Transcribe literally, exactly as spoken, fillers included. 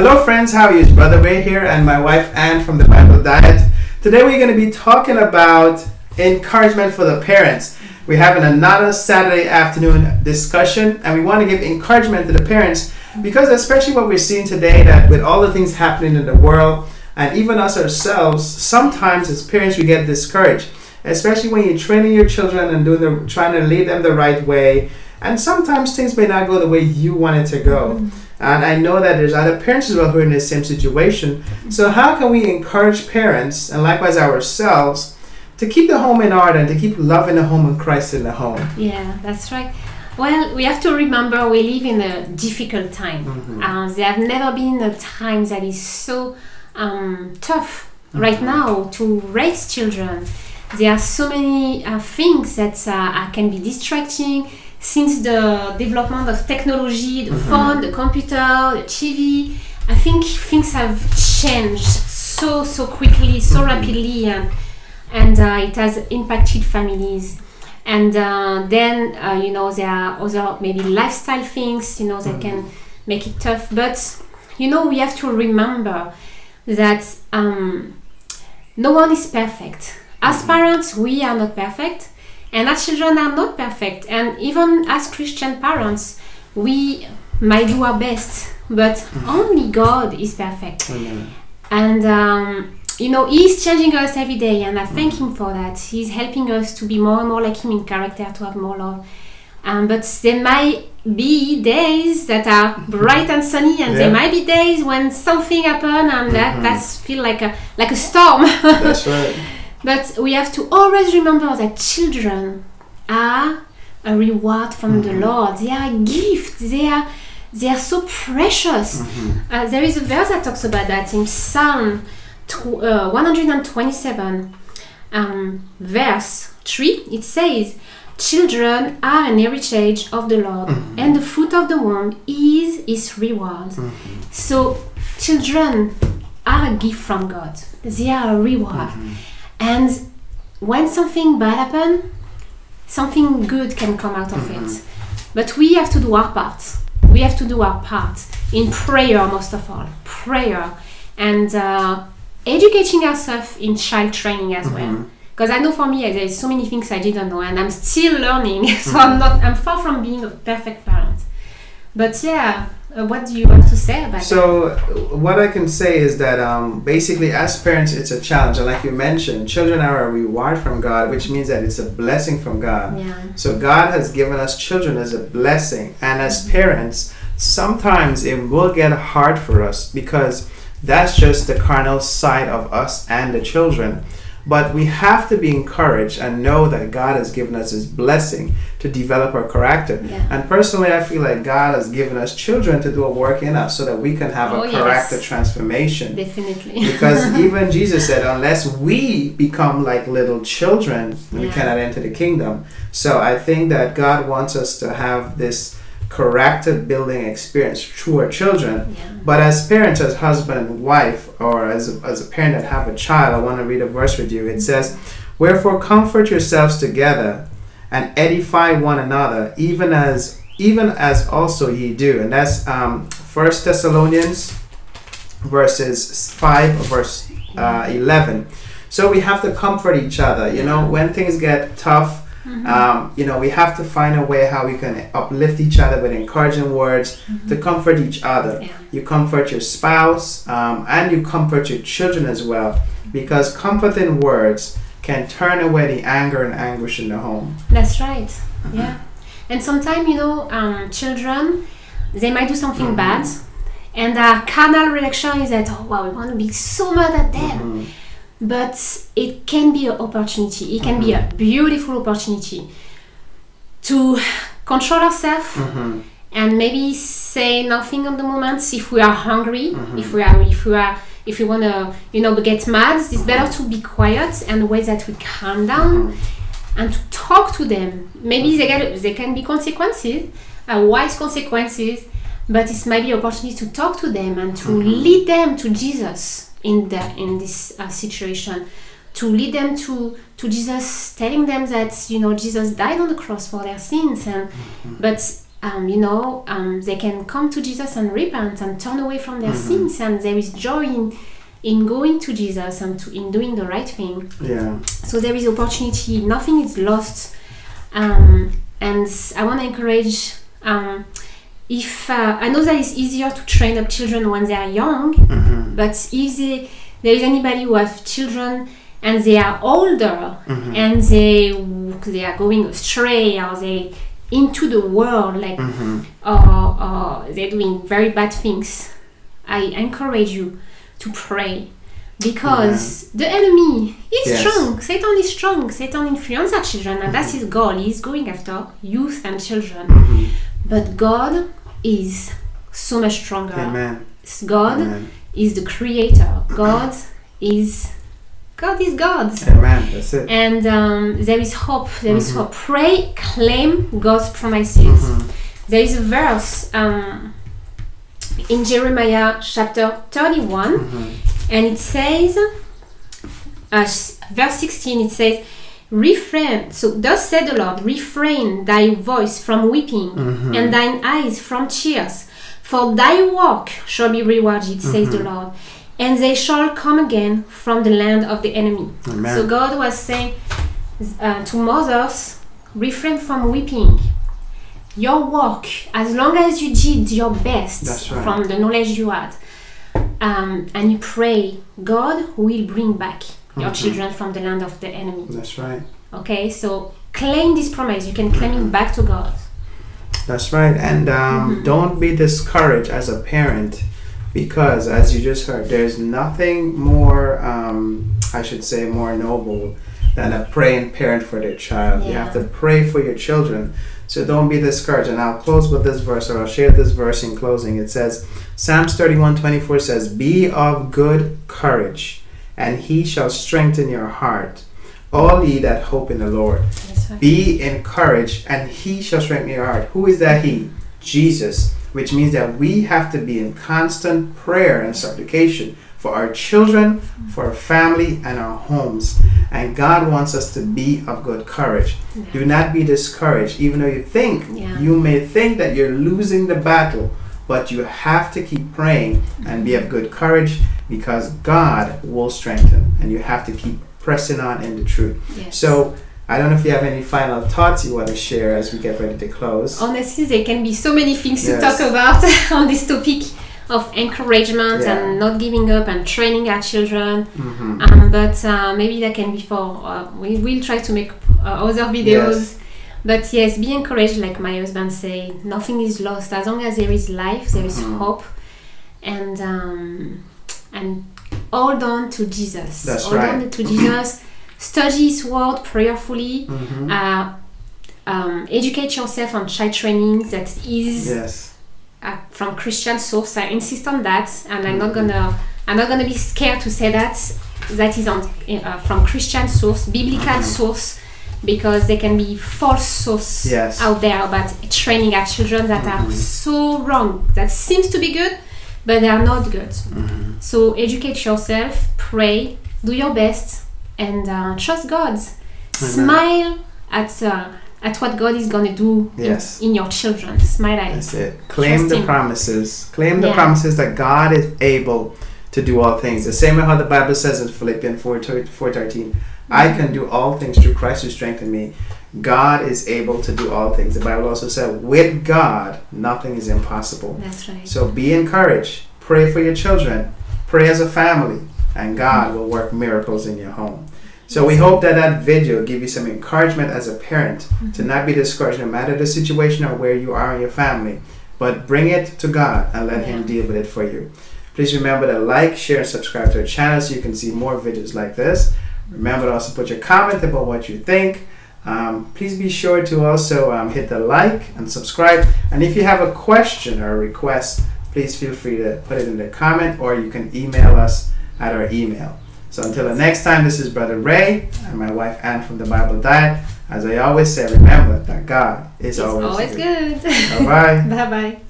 Hello friends, how are you? It's Brother Ray here and my wife Anne from The Bible Diet. Today we're going to be talking about encouragement for the parents. We're having another Saturday afternoon discussion and we want to give encouragement to the parents because especially what we're seeing today, that with all the things happening in the world and even us ourselves, sometimes as parents we get discouraged. Especially when you're training your children and doing the, trying to lead them the right way, and sometimes things may not go the way you want it to go. Mm-hmm. And I know that there's other parents as well who are in the same situation. So how can we encourage parents and likewise ourselves to keep the home in order and to keep love in the home and Christ in the home? Yeah, that's right. Well, we have to remember we live in a difficult time. Mm-hmm. uh, there have never been a time that is so um, tough mm-hmm. right now to raise children. There are so many uh, things that uh, can be distracting. Since the development of technology, the mm-hmm. phone, the computer, the T V, I think things have changed so, so quickly, so mm-hmm. rapidly, and, and uh, it has impacted families. And uh, then, uh, you know, there are other maybe lifestyle things, you know, that mm-hmm. can make it tough. But, you know, we have to remember that um, no one is perfect. As parents, we are not perfect. And our children are not perfect, and even as Christian parents, we might do our best, but only God is perfect. Amen. And um, you know, He's changing us every day, and I thank Him for that. He's helping us to be more and more like Him in character, to have more love. Um, but there might be days that are bright and sunny, and yeah. there might be days when something happens, and mm-hmm. that that's feel like a like a storm. That's right. But we have to always remember that children are a reward from mm-hmm. the Lord. They are a gift. They are, they are so precious. Mm-hmm. Uh, there is a verse that talks about that in Psalm tw uh, one hundred twenty-seven, um, verse three. It says, "Children are an heritage of the Lord, mm-hmm. and the fruit of the womb is His reward." Mm-hmm. So children are a gift from God. They are a reward. Mm-hmm. And when something bad happens, something good can come out of mm-hmm. it. But we have to do our part. We have to do our part in prayer, most of all. Prayer and uh, educating ourselves in child training as mm-hmm. well. Because I know for me, there's so many things I didn't know and I'm still learning. So mm-hmm. I'm, not, I'm far from being a perfect parent. But yeah, uh, what do you want to say about so, that? So, what I can say is that um, basically as parents, it's a challenge. And like you mentioned, children are a reward from God, which means that it's a blessing from God. Yeah. So, God has given us children as a blessing. And as mm-hmm. parents, sometimes it will get hard for us because that's just the carnal side of us and the children. But we have to be encouraged and know that God has given us His blessing to develop our character. Yeah. And personally, I feel like God has given us children to do a work in us so that we can have oh, a character yes. transformation. Definitely. Because even Jesus said, unless we become like little children, yeah. we cannot enter the kingdom. So I think that God wants us to have this character building experience through our children. Yeah. But as parents, as husband and wife, or as a, as a parent that have a child, I want to read a verse with you. It says, "Wherefore comfort yourselves together and edify one another, even as even as also ye do." And that's um, First Thessalonians verses five, verse uh, eleven. So we have to comfort each other. You know, when things get tough, Mm-hmm. um, you know, we have to find a way how we can uplift each other with encouraging words mm-hmm. to comfort each other. Yeah. You comfort your spouse um, and you comfort your children as well, because comforting words can turn away the anger and anguish in the home. That's right. Mm-hmm. Yeah. And sometimes, you know, um, children, they might do something mm-hmm. bad and our carnal reaction is that, oh wow, we want to be so mad at them. Mm-hmm. But it can be an opportunity, it can mm-hmm. be a beautiful opportunity to control ourselves mm-hmm. and maybe say nothing on the moment if we are hungry, mm-hmm. if we are if we are if we want to, you know, get mad. It's better to be quiet and wait that we calm down mm-hmm. and to talk to them. Maybe they get they can be consequences, uh, wise consequences, but it might be an opportunity to talk to them and to mm-hmm. lead them to Jesus. In the in this uh, situation, to lead them to to Jesus, telling them that, you know, Jesus died on the cross for their sins, and mm-hmm. but um, you know, um, they can come to Jesus and repent and turn away from their mm-hmm. sins, and there is joy in, in going to Jesus and to, in doing the right thing. Yeah. So there is opportunity. Nothing is lost. Um, and I want to encourage, um, if uh, I know that it's easier to train up children when they are young, mm-hmm. but if they, there is anybody who have children and they are older mm-hmm. and they they are going astray, or they into the world, like mm-hmm. or, or they're doing very bad things, I encourage you to pray, because yeah. the enemy is yes. strong. Satan is strong. Satan influences our children, and mm-hmm. that's his goal. He's going after youth and children. Mm-hmm. But God is so much stronger. Amen. God Amen. Is the creator. God is God is God. Amen. That's it. And um, there is hope. There mm-hmm. is hope. Pray, claim God's promises. Mm-hmm. There is a verse um, in Jeremiah chapter thirty-one, mm-hmm. and it says, uh, verse sixteen. It says, "Refrain." So thus said the Lord, "Refrain thy voice from weeping, mm-hmm. and thine eyes from tears, for thy work shall be rewarded," mm-hmm. says the Lord, "and they shall come again from the land of the enemy." Amen. So God was saying uh, to mothers, refrain from weeping. Your work, as long as you did your best That's right. from the knowledge you had, um, and you pray, God will bring back your mm-hmm. children from the land of the enemy. That's right. Okay, so claim this promise. You can claim mm-hmm. it back to God. That's right. And um, mm-hmm. don't be discouraged as a parent, because as you just heard, there's nothing more, um, I should say, more noble than a praying parent for their child. Yeah. You have to pray for your children. So don't be discouraged. And I'll close with this verse, or I'll share this verse in closing. It says, Psalms thirty-one twenty-four says, "Be of good courage, and he shall strengthen your heart, all ye that hope in the Lord." Yes, right. Be encouraged, and he shall strengthen your heart. Who is that he? Jesus. Which means that we have to be in constant prayer and supplication for our children, for our family, and our homes. And God wants us to be of good courage. Yeah. Do not be discouraged, even though you think, yeah. you may think that you're losing the battle, but you have to keep praying and be of good courage, because God will strengthen, and you have to keep pressing on in the truth. Yes. So I don't know if you have any final thoughts you want to share as we get ready to close. Honestly, there can be so many things yes. to talk about on this topic of encouragement yeah. and not giving up and training our children. Mm-hmm. um, but uh, maybe that can be for, uh, we will try to make uh, other videos. Yes. But yes, be encouraged, like my husband say, nothing is lost. As long as there is life, there is mm-hmm. hope. And, um, and hold on to Jesus. That's hold right. on to Jesus. Study His word prayerfully. Mm-hmm. uh, um, educate yourself on child training that is yes. uh, from Christian source. I insist on that, and I'm mm-hmm. not gonna I'm not gonna be scared to say that that is on uh, from Christian source, biblical mm-hmm. source, because there can be false source yes. out there about training our children that mm-hmm. are so wrong. That seems to be good, but they are not good. Mm-hmm. So educate yourself, pray, do your best. And uh, trust God. Smile at uh, at what God is gonna do yes. in, in your children. Smile at That's it. Claim trust the him. promises. Claim the yeah. promises that God is able to do all things. The same way how the Bible says in Philippians four thirteen, "I can do all things through Christ who strengthens me." God is able to do all things. The Bible also said, "With God, nothing is impossible." That's right. So be encouraged. Pray for your children. Pray as a family, and God will work miracles in your home. So we hope that that video gave you some encouragement as a parent mm-hmm. to not be discouraged no matter the situation or where you are in your family, but bring it to God and let yeah. Him deal with it for you. Please remember to like, share, and subscribe to our channel so you can see more videos like this. Remember to also put your comment about what you think. Um, please be sure to also um, hit the like and subscribe. And if you have a question or a request, please feel free to put it in the comment, or you can email us at our email. So until the next time, this is Brother Ray and my wife Anne from The Bible Diet. As I always say, remember that God is it's always, always good. good. Bye-bye. Bye-bye.